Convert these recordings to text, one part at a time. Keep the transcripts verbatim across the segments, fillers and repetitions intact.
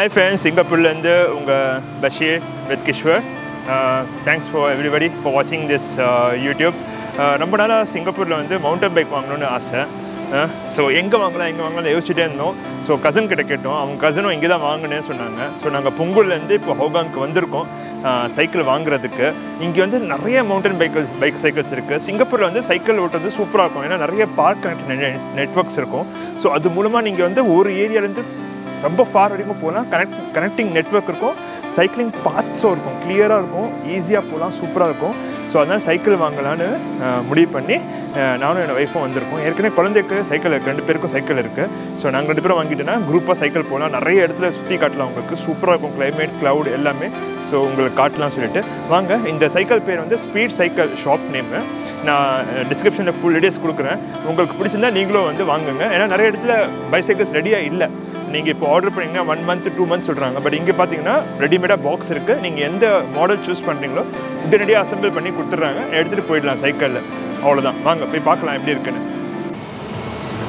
Hi friends, Singapore lende unga Bashir with Kishwar. Uh, thanks for everybody for watching this uh, YouTube. Namma nala Singapore la vende mountain bike vaanganonu aasa. So enga vaangala enga vaangala yochitte irundhom. So cousin kitta kettom, avanga cousin inge da vaangane sonnanga. So nanga Pungul la vende ipo Hougang ku vandirkom cycle vaanguradhukku. Inge vende nariya mountain bikes bike cycles irukku. Singapore la vende cycle ottradhu super ah irukum. Ena nariya park networks irukum. So adu moolama neenga vende oru area la irundhu ரொம்ப far வரைக்கும் போகலாம். Connect connecting network இருக்கும், cycling பாத்ஸும் இருக்கும், கிளியராக இருக்கும், ஈஸியாக போகலாம், சூப்பராக இருக்கும். ஸோ அதனால் சைக்கிள் வாங்கலான்னு முடிவு பண்ணி நானும் என்னோடய ஒய்ஃபும் வந்திருக்கோம். ஏற்கனவே குழந்தைக்கு சைக்கிள் இருக்குது, ரெண்டு பேருக்கும் சைக்கிள் இருக்குது. ஸோ நாங்கள் ரெண்டு பேரும் வாங்கிட்டோன்னா குரூப்பாக சைக்கிள் போகலாம், நிறைய இடத்துல சுற்றி காட்டலாம். உங்களுக்கு சூப்பராக இருக்கும், கிளைமேட், க்ளவுட் எல்லாமே. ஸோ உங்களுக்கு காட்டலாம் சொல்லிட்டு வாங்க. இந்த சைக்கிள் பேர் வந்து ஸ்பீட் சைக்கிள் ஷாப் நேமு. நான் டிஸ்கிரிப்ஷனில் ஃபுல் டீடைல்ஸ் கொடுக்குறேன். உங்களுக்கு பிடிச்சிருந்தால் நீங்களும் வந்து வாங்குங்க. ஏன்னா நிறைய இடத்துல பைசைக்கிள்ஸ் ரெடியாக இல்லை. நீங்கள் இப்போ ஆர்டர் பண்ணிங்கன்னா ஒன் மந்த் டூ மந்த்ஸ் சொல்கிறாங்க. பட் இங்கே பார்த்தீங்கன்னா ரெடிமேடாக பாக்ஸ் இருக்குது. நீங்கள் எந்த மாடல் சூஸ் பண்ணுறீங்களோ உடனடியாக அசம்பிள் பண்ணி கொடுத்துட்றாங்க. எடுத்துகிட்டு போயிடலாம் சைக்கிளில். அவ்வளோதான், வாங்க போய் பார்க்கலாம் எப்படி இருக்குன்னு.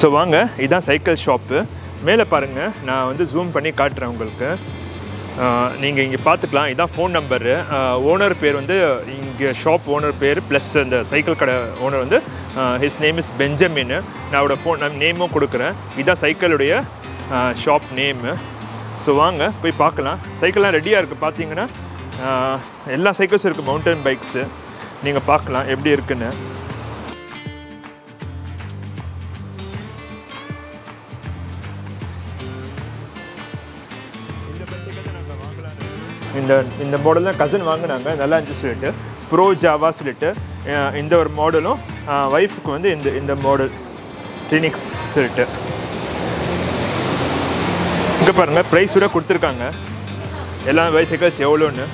ஸோ வாங்க, இதுதான் சைக்கிள் ஷாப்பு. மேலே பாருங்கள், நான் வந்து ஜூம் பண்ணி காட்டுறேன் உங்களுக்கு. நீங்கள் இங்கே பார்த்துக்கலாம். இதுதான் ஃபோன் நம்பரு. ஓனர் பேர் வந்து இங்கே ஷாப் ஓனர் பேர் ப்ளஸ் அந்த சைக்கிள் கடை ஓனர் வந்து ஹிஸ் நேம் இஸ் பெஞ்சமின். நான் அவரோட ஃபோன் நேமும் கொடுக்குறேன். இதுதான் சைக்கிளுடைய ஷாப் நேமு. ஸோ வாங்க போய் பார்க்கலாம். சைக்கிள்லாம் ரெடியாக இருக்குது. பார்த்தீங்கன்னா எல்லா சைக்கிள்ஸும் இருக்குது, மவுண்டன் பைக்ஸு. நீங்கள் பார்க்கலாம் எப்படி இருக்குன்னு. இந்த இந்த மாடல்லாம் கசன் வாங்கினாங்க, நல்லா இருந்துச்சு சொல்லிட்டு ப்ரோ ஜாவா சொல்லிட்டு. இந்த ஒரு மாடலும் ஒய்ஃபுக்கு வந்து இந்த இந்த மாடல் டெனிக்ஸ் சொல்லிட்டு. இங்கே பாருங்கள், ப்ரைஸ் கூட கொடுத்துருக்காங்க எல்லா பைசைக்கிள்ஸ் எவ்வளோன்னு.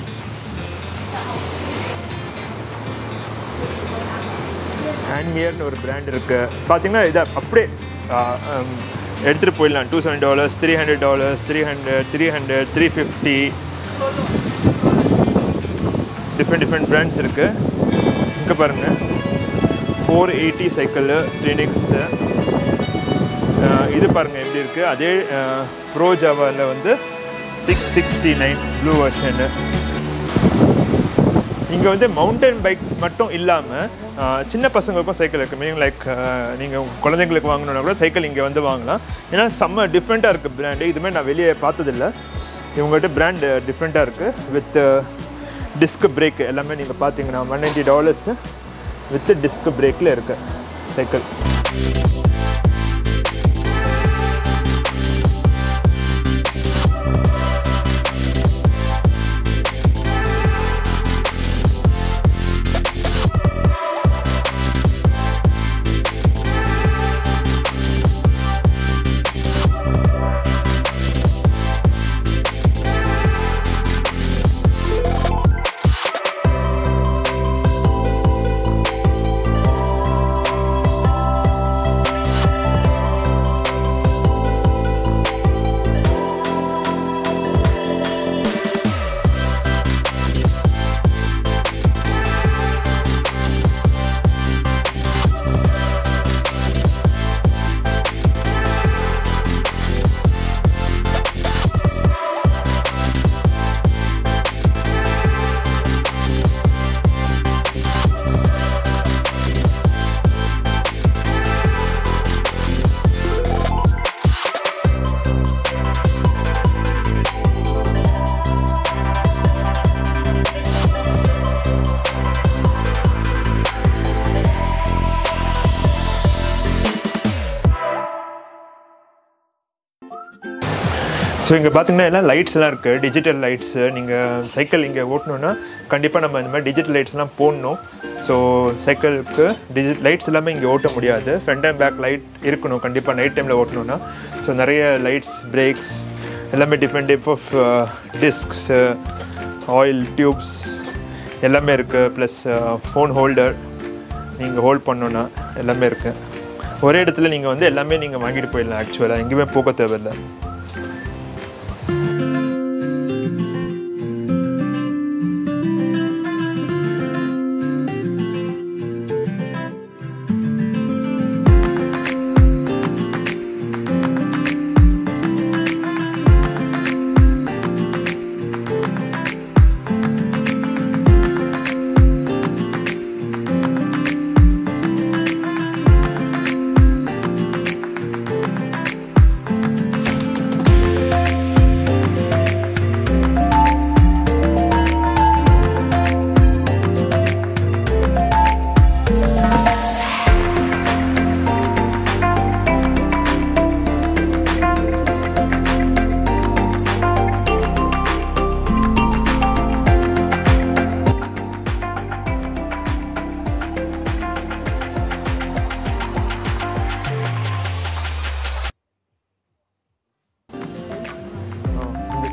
ஹேண்ட்மியர்னு ஒரு பிராண்ட் இருக்குது. பார்த்தீங்கன்னா இதை அப்படியே எடுத்துகிட்டு போயிடலாம். Two seven dollars three hundred dollars three hundred three hundred three fifty different different brands இருக்குது. இங்கே பாருங்கள், ஃபோர் எயிட்டி சைக்கிள் டெனிக்ஸு. இது பாருங்கள் எப்படி இருக்குது. அதே ப்ரோ ஜாவாவில் வந்து six sixty nine blue version. இங்கே வந்து மவுண்டன் பைக்ஸ் மட்டும் இல்லாமல் சின்ன பசங்களுக்கும் சைக்கிள் இருக்குது. மீனிங் லைக் நீங்கள் குழந்தைங்களுக்கு வாங்கணுன்னா கூட சைக்கிள் இங்கே வந்து வாங்கலாம். ஏன்னா செம்ம டிஃப்ரெண்ட்டாக இருக்குது பிராண்டு. இதுமாதிரி நான் வெளியே பார்த்ததில்லை. இவங்கள்ட்ட பிராண்ட் டிஃப்ரெண்ட்டாக இருக்குது. வித் டிஸ்க் பிரேக்கு எல்லாமே நீங்கள் பார்த்தீங்கன்னா one ninety dollars with disc பிரேக்கில் இருக்குது சைக்கிள். ஸோ இங்கே பார்த்தீங்கன்னா எல்லாம் லைட்ஸ்லாம் இருக்குது, டிஜிட்டல் லைட்ஸு. நீங்கள் சைக்கிள் இங்கே ஓட்டணுன்னா கண்டிப்பாக நம்ம இந்த மாதிரி டிஜிட்டல் லைட்ஸ்லாம் போடணும். ஸோ சைக்கிளுக்கு டிஜிட் லைட்ஸ் எல்லாமே இங்கே ஓட்ட முடியாது. ஃப்ரண்ட் அண்ட் பேக் லைட் இருக்கணும் கண்டிப்பாக நைட் டைமில் ஓட்டணுன்னா. ஸோ நிறைய லைட்ஸ், பிரேக்ஸ் எல்லாமே different type of discs, oil tubes எல்லாமே இருக்குது. ப்ளஸ் ஃபோன் ஹோல்டர் நீங்கள் ஹோல்ட் பண்ணணுன்னா எல்லாமே இருக்குது. ஒரே இடத்துல நீங்கள் வந்து எல்லாமே நீங்கள் வாங்கிட்டு போயிடலாம். ஆக்சுவலாக எங்கேயுமே போக தேவையில்லை.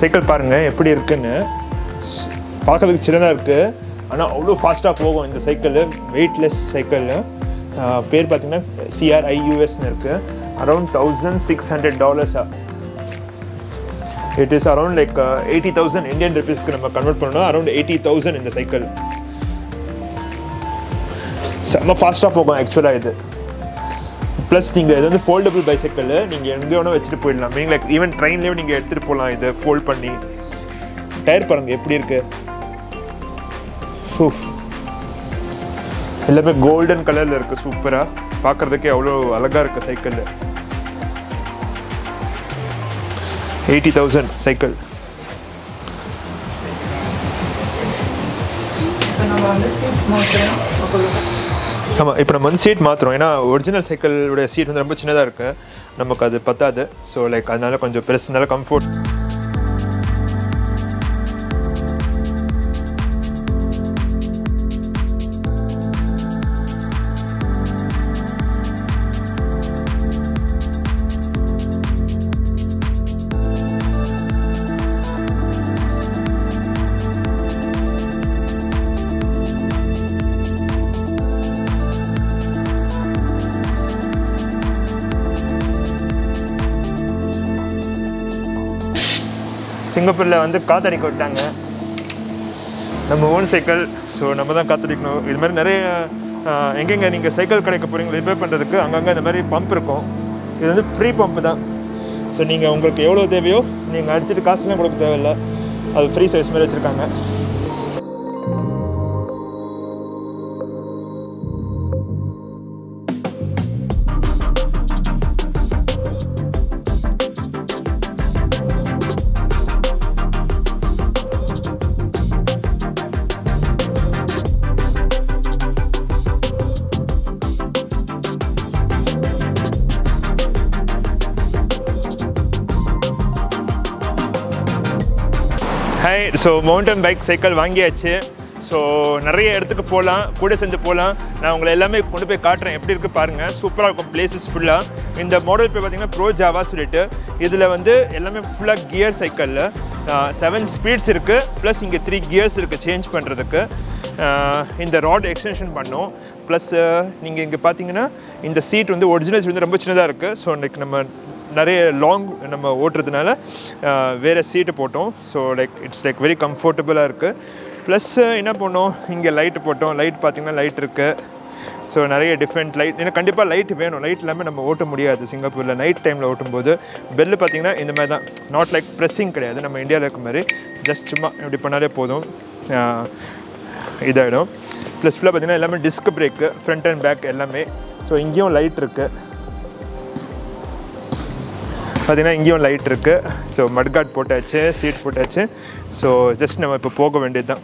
சைக்கிள் பாருங்க எப்படி இருக்குன்னு. பார்க்கறதுக்கு சின்னதாக இருக்கு, ஆனால் அவ்வளோ ஃபாஸ்ட்டாக போகும் இந்த சைக்கிள். வெயிட்லெஸ் சைக்கிள், பேர் பார்த்தீங்கன்னா சிஆர்ஐயூஎஸ்ன்னு இருக்கு. அரௌண்ட் தௌசண்ட் சிக்ஸ் ஹண்ட்ரட் டாலர்ஸா it is around like eighty thousand Indian ருபீஸ்க்கு நம்ம கன்வெர்ட் பண்ணோம். அரௌண்ட் எயிட்டி தௌசண்ட் இந்த சைக்கிள். செம்ம ஃபாஸ்ட்டாக போகும் ஆக்சுவலாக இது. ப்ளஸ் நீங்கள் இது வந்து ஃபோல்டபுள் பைசைக்கிள், நீங்கள் எங்கே ஒன்றும் வச்சுட்டு போயிடலாம். மீன் லைக் ஈவன் ட்ரெயின்லேயும் நீங்கள் எடுத்துகிட்டு போகலாம் இதை ஃபோல்ட் பண்ணி. டயர் பாருங்கள் எப்படி இருக்கு, ஸோ எல்லாமே கோல்டன் கலரில் இருக்குது. சூப்பராக பார்க்குறதுக்கே அவ்வளோ அழகாக இருக்குது சைக்கிள். Eighty thousand cycle. ஆமாம், இப்போ நம்ம வந்து சீட் மாற்றுறோம், ஏன்னா ஒரிஜினல் சைக்கிளோடைய சீட் வந்து ரொம்ப சின்னதாக இருக்குது, நமக்கு அது பத்தாது. ஸோ லைக் அதனால கொஞ்சம் பெருசுனால கம்ஃபர்ட். சிங்கப்பூரில் வந்து காத்தடிக்க விட்டாங்க. நம்ம ஓன் சைக்கிள், ஸோ நம்ம தான் காத்தடிக்கணும். இது மாதிரி நிறைய எங்கெங்கே நீங்கள் சைக்கிள் கிடைக்க போகிறீங்களோ ரிப்பேர் பண்ணுறதுக்கு அங்கங்கே இந்த மாதிரி பம்ப் இருக்கும். இது வந்து ஃப்ரீ பம்ப் தான். ஸோ நீங்கள் உங்களுக்கு எவ்வளோ தேவையோ நீங்கள் அடிச்சுட்டு காசுலாம் கொடுக்க தேவையில்லை, அது ஃப்ரீ சர்வீஸ் மாதிரி வச்சுருக்காங்க. Hi, so mountain bike cycle வாங்கியாச்சு. ஸோ நிறைய இடத்துக்கு போகலாம், கூட செஞ்சு போகலாம். நான் உங்களை எல்லாமே கொண்டு போய் காட்டுறேன், எப்படி இருக்குது பாருங்கள். சூப்பராக இருக்கும் பிளேசஸ் ஃபுல்லாக. இந்த மாடல் போய் பார்த்திங்கன்னா ப்ரோ ஜாவா சொல்லிட்டு, இதில் வந்து எல்லாமே ஃபுல்லாக கியர் சைக்கிளில் செவன் ஸ்பீட்ஸ் இருக்குது. ப்ளஸ் இங்கே த்ரீ கியர்ஸ் இருக்குது சேஞ்ச் பண்ணுறதுக்கு. இந்த ராட் எக்ஸ்டென்ஷன் பண்ணோம். ப்ளஸ் நீங்கள் இங்கே பார்த்தீங்கன்னா இந்த சீட் வந்து ஒரிஜினல் சீட் வந்து ரொம்ப சின்னதாக இருக்குது. ஸோ இன்றைக்கி நம்ம நிறைய லாங் நம்ம ஓட்டுறதுனால வேறு சீட்டு போட்டோம். So like it's like very கம்ஃபர்டபுளாக இருக்குது. ப்ளஸ் என்ன பண்ணோம், இங்கே லைட்டு போட்டோம். லைட் பார்த்திங்கன்னா லைட் இருக்குது. ஸோ நிறைய டிஃப்ரெண்ட் லைட், ஏன்னா கண்டிப்பாக லைட் வேணும். லைட் இல்லாமல் நம்ம ஓட்ட முடியாது சிங்கப்பூரில். நைட் டைமில் ஓட்டும்போது பெல்லு பார்த்திங்கன்னா இந்த மாதிரி தான், நாட் லைக் ப்ரெஸ்ஸிங் கிடையாது நம்ம இந்தியாவில் இருக்க மாதிரி. ஜஸ்ட் சும்மா இப்படி பண்ணாலே போதும், இதாகிடும். ப்ளஸ் ஃபுல்லாக பார்த்திங்கன்னா எல்லாமே disc brake, front and back எல்லாமே. ஸோ இங்கேயும் லைட் இருக்குது பார்த்திங்கன்னா, இங்கேயும் லைட் இருக்குது. ஸோ மட்காட் போட்டாச்சு, சீட் போட்டாச்சு. ஸோ ஜஸ்ட் நம்ம இப்போ போக வேண்டியது தான்.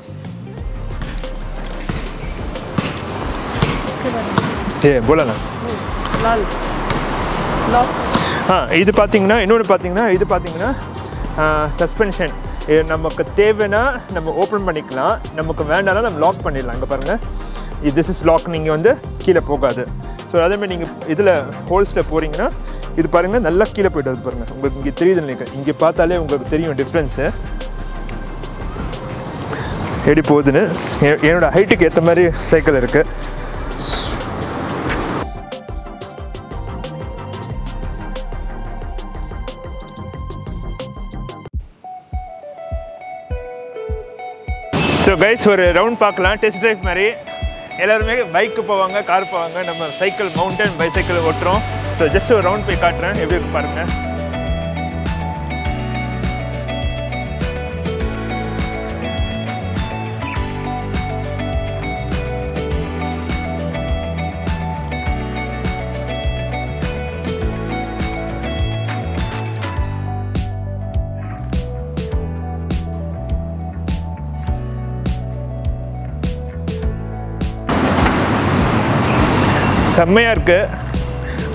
ஏ போலண்ணா ஆ இது பார்த்திங்கன்னா இன்னொன்று பார்த்திங்கன்னா இது பார்த்திங்கன்னா சஸ்பென்ஷன். நமக்கு தேவைன்னா நம்ம ஓப்பன் பண்ணிக்கலாம், நமக்கு வேண்டாம்னா நம்ம லாக் பண்ணிடலாம். இங்கே பாருங்கள், திஸ் இஸ் லாக். நீங்கள் வந்து கீழே போகாது. ஸோ அதேமாதிரி நீங்கள் இதில் ஹோல்ஸில் போகிறீங்கன்னா இது பாருங்கள், நல்லா கீழே போய்ட்டு வந்து பாருங்கள். உங்களுக்கு இங்கே தெரியுதுன்னு நினைக்கிறேன், இங்கே பார்த்தாலே உங்களுக்கு தெரியும் டிஃப்ரென்ஸு எப்படி போகுதுன்னு. என்னோடய ஹைட்டுக்கு ஏற்ற மாதிரி சைக்கிள் இருக்குது. ஸோ கைஸ், ஒரு ரவுண்ட் பார்க்கலாம், டெஸ்ட் ட்ரைவ் மாதிரி. எல்லோருமே பைக்கு போவாங்க, கார் போவாங்க, நம்ம சைக்கிள் மவுண்டன் பைசைக்கிள் ஓட்டுறோம். ஸோ ஜஸ்ட் ஒரு ரவுண்ட் போய் காட்டுறேன் எப்படி இருக்கு பாருங்கள். செம்மையாக இருக்குது.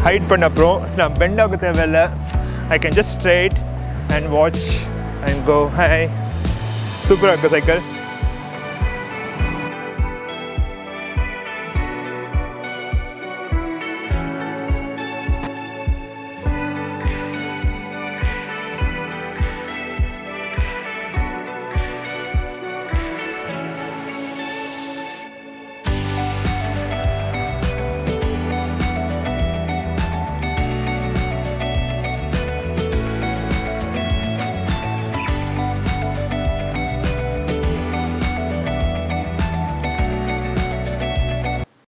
ஹைட் பண்ண அப்புறம் நான் பெண்டாக தேவையில்லை. I can just straight and watch and go. Hi, சூப்பராக இருக்குது சைக்கிள்.